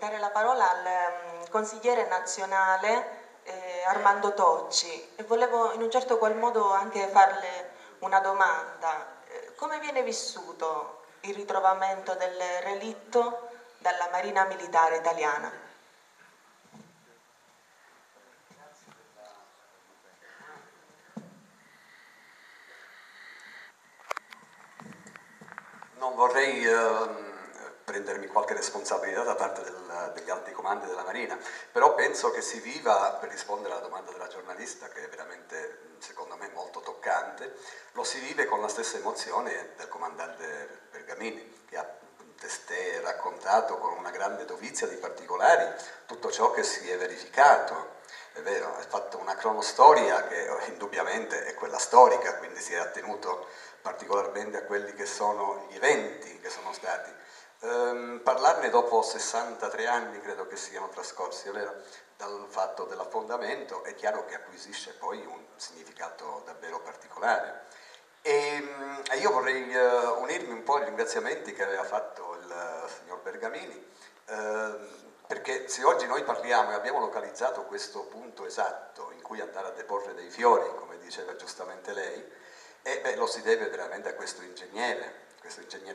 dare la parola al consigliere nazionale Armando Tocci e volevo in un certo qual modo anche farle una domanda. Come viene vissuto il ritrovamento del relitto dalla Marina Militare Italiana? Non vorrei prendermi qualche responsabilità da parte degli alti comandi della Marina, però penso che si viva, per rispondere alla domanda della giornalista, che è veramente secondo me molto toccante, lo si vive con la stessa emozione del comandante Bergamini, che ha testé raccontato con una grande dovizia di particolari tutto ciò che si è verificato. È vero, ha fatto una cronostoria che indubbiamente è quella storica, quindi si è attenuto particolarmente a quelli che sono gli eventi che sono stati. Parlarne dopo 63 anni credo che siano trascorsi, è vero, dal fatto dell'affondamento, è chiaro che acquisisce poi un significato davvero particolare. E io vorrei unirmi un po' ai ringraziamenti che aveva fatto il signor Bergamini, perché se oggi noi parliamo e abbiamo localizzato questo punto esatto in cui andare a deporre dei fiori, come diceva giustamente lei, lo si deve veramente a questo ingegnere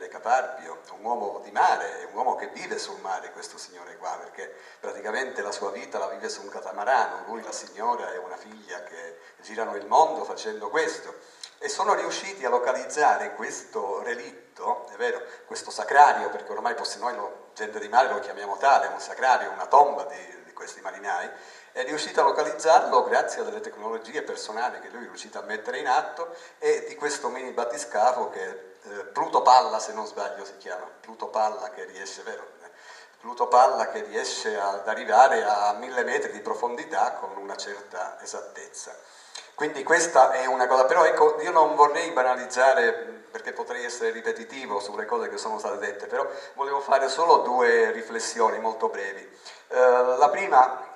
Caparbio, un uomo di mare, un uomo che vive sul mare, questo signore qua, perché praticamente la sua vita la vive su un catamarano, lui, la signora e una figlia che girano il mondo facendo questo, e sono riusciti a localizzare questo relitto, è vero, questo sacrario, perché ormai noi, gente di mare, lo chiamiamo tale, un sacrario, una tomba di questi marinai. È riuscito a localizzarlo grazie a delle tecnologie personali che lui è riuscito a mettere in atto e di questo mini battiscafo che Pluto Palla, se non sbaglio si chiama, Pluto Palla, che riesce, vero? Pluto Palla che riesce ad arrivare a 1000 metri di profondità con una certa esattezza. Quindi questa è una cosa, però ecco, io non vorrei banalizzare perché potrei essere ripetitivo sulle cose che sono state dette, però volevo fare solo due riflessioni molto brevi. La prima,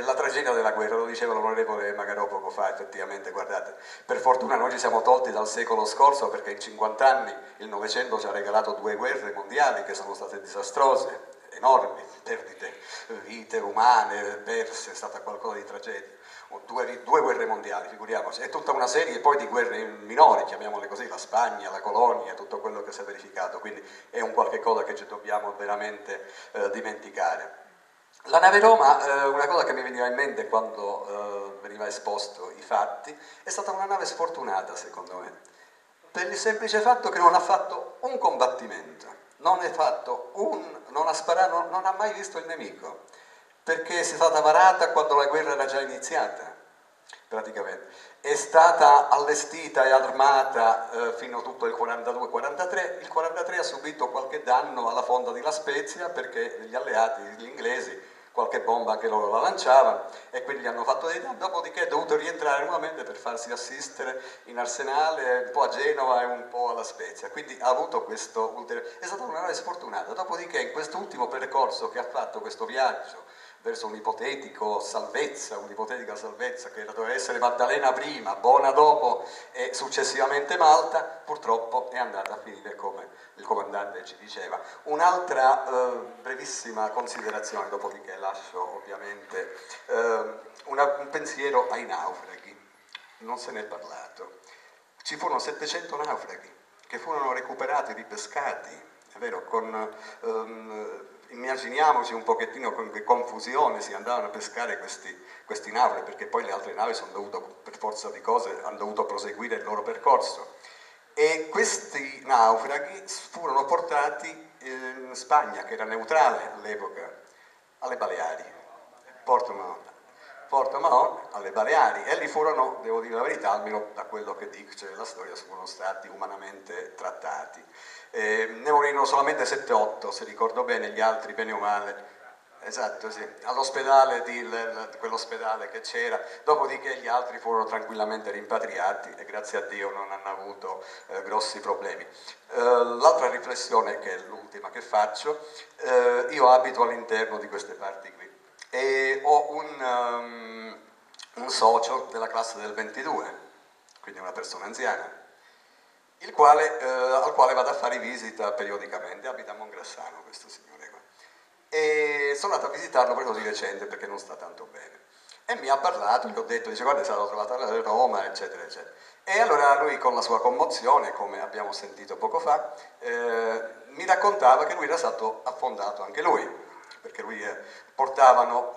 la tragedia della guerra, lo diceva l'onorevole Magarò poco fa, effettivamente, guardate, per fortuna noi ci siamo tolti dal secolo scorso, perché in 50 anni il Novecento ci ha regalato 2 guerre mondiali che sono state disastrose, enormi, perdite, vite umane perse, è stata qualcosa di tragedia. 2 guerre mondiali, figuriamoci, e tutta una serie poi di guerre minori, chiamiamole così, la Spagna, la Colonia, tutto quello che si è verificato, quindi è un qualche cosa che ci dobbiamo veramente dimenticare. La nave Roma, una cosa che mi veniva in mente quando veniva esposto i fatti, è stata una nave sfortunata secondo me, per il semplice fatto che non ha fatto un combattimento, non ha sparato, non ha mai visto il nemico, perché è stata varata quando la guerra era già iniziata, praticamente. È stata allestita e armata fino a tutto il 42-43, il 43 ha subito qualche danno alla fonda di La Spezia perché gli alleati, gli inglesi, qualche bomba anche loro la lanciavano e quindi gli hanno fatto dei danni, dopodiché è dovuto rientrare nuovamente per farsi assistere in Arsenale, un po' a Genova e un po' alla Spezia, quindi ha avuto questo ulteriore... è stata una nave sfortunata, dopodiché in quest'ultimo percorso che ha fatto, questo viaggio verso un'ipotetica salvezza che doveva essere Maddalena prima, Bona dopo e successivamente Malta, purtroppo è andata a finire come il comandante ci diceva. Un'altra brevissima considerazione, dopodiché lascio ovviamente un pensiero ai naufraghi, non se ne è parlato. Ci furono 700 naufraghi che furono recuperati, ripescati, è vero, con... immaginiamoci un pochettino con che confusione si andavano a pescare questi naufraghi, perché poi le altre navi per forza di cose hanno dovuto proseguire il loro percorso, e questi naufraghi furono portati in Spagna, che era neutrale all'epoca, alle Baleari, Porto Malone alle Baleari, e lì furono, devo dire la verità, almeno da quello che dice la storia, furono stati umanamente trattati. Ne morirono solamente 7-8, se ricordo bene, gli altri bene o male, esatto, sì, all'ospedale, quell'ospedale che c'era, dopodiché gli altri furono tranquillamente rimpatriati e grazie a Dio non hanno avuto grossi problemi. L'altra riflessione, che è l'ultima che faccio, io abito all'interno di queste parti qui e ho un socio della classe del 22, quindi una persona anziana, al quale vado a fare visita periodicamente, abita a Mongrassano questo signore qua, e sono andato a visitarlo proprio di recente perché non sta tanto bene. E mi ha parlato, gli ho detto, dice guarda, è stata trovata a Roma, eccetera, eccetera. E allora lui, con la sua commozione, come abbiamo sentito poco fa, mi raccontava che lui era stato affondato anche lui, perché lui portavano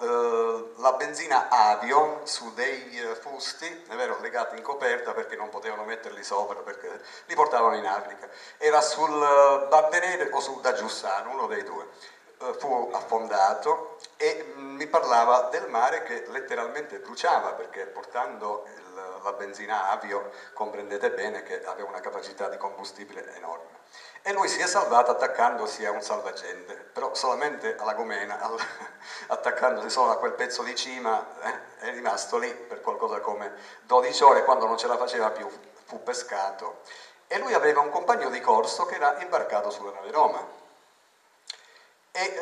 la benzina avio su dei fusti, è vero, legati in coperta perché non potevano metterli sopra, perché li portavano in Africa. Era sul Da Venere o sul Da Giussano, uno dei due. Fu affondato e mi parlava del mare che letteralmente bruciava, perché portando la benzina avio comprendete bene che aveva una capacità di combustibile enorme. E lui si è salvato attaccandosi a un salvagente, però solamente alla gomena, attaccandosi solo a quel pezzo di cima, è rimasto lì per qualcosa come 12 ore, quando non ce la faceva più fu pescato. E lui aveva un compagno di corso che era imbarcato sulla nave Roma. E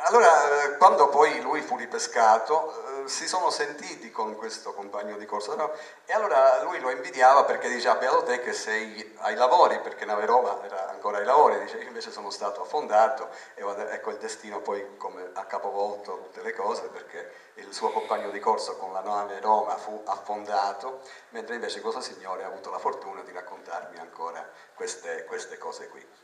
allora, quando poi lui fu ripescato, si sono sentiti con questo compagno di corso, no? E allora lui lo invidiava perché diceva, beato te che sei ai lavori, perché Nave Roma era ancora ai lavori, dice, io invece sono stato affondato, e ecco il destino poi come ha capovolto tutte le cose, perché il suo compagno di corso con la nave Roma fu affondato, mentre invece questo signore ha avuto la fortuna di raccontarmi ancora queste cose qui.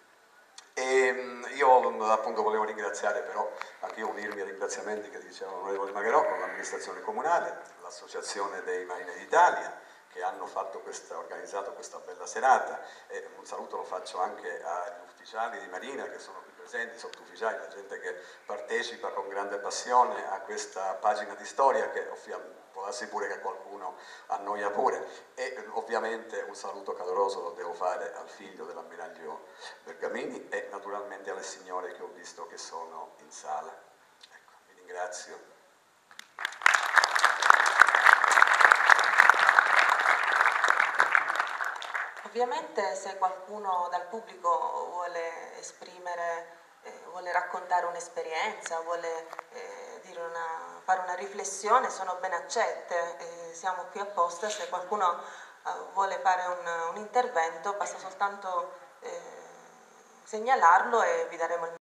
E io appunto volevo ringraziare, però anche io unirmi ai ringraziamenti che diceva l'onorevole Magherò, con l'amministrazione comunale, l'associazione dei Marine d'Italia che hanno fatto organizzato questa bella serata, e un saluto lo faccio anche agli ufficiali di Marina che sono qui presenti, sottufficiali, la gente che partecipa con grande passione a questa pagina di storia che ovviamente può darsi pure che qualcuno annoia pure, e ovviamente un saluto caloroso lo devo fare al figlio dell'ammiraglio Bergamini e naturalmente alle signore che ho visto che sono in sala. Ecco, vi ringrazio. Ovviamente se qualcuno dal pubblico vuole esprimere, vuole raccontare un'esperienza, vuole fare una riflessione, sono ben accette, siamo qui apposta. Se qualcuno vuole fare un intervento basta soltanto segnalarlo e vi daremo il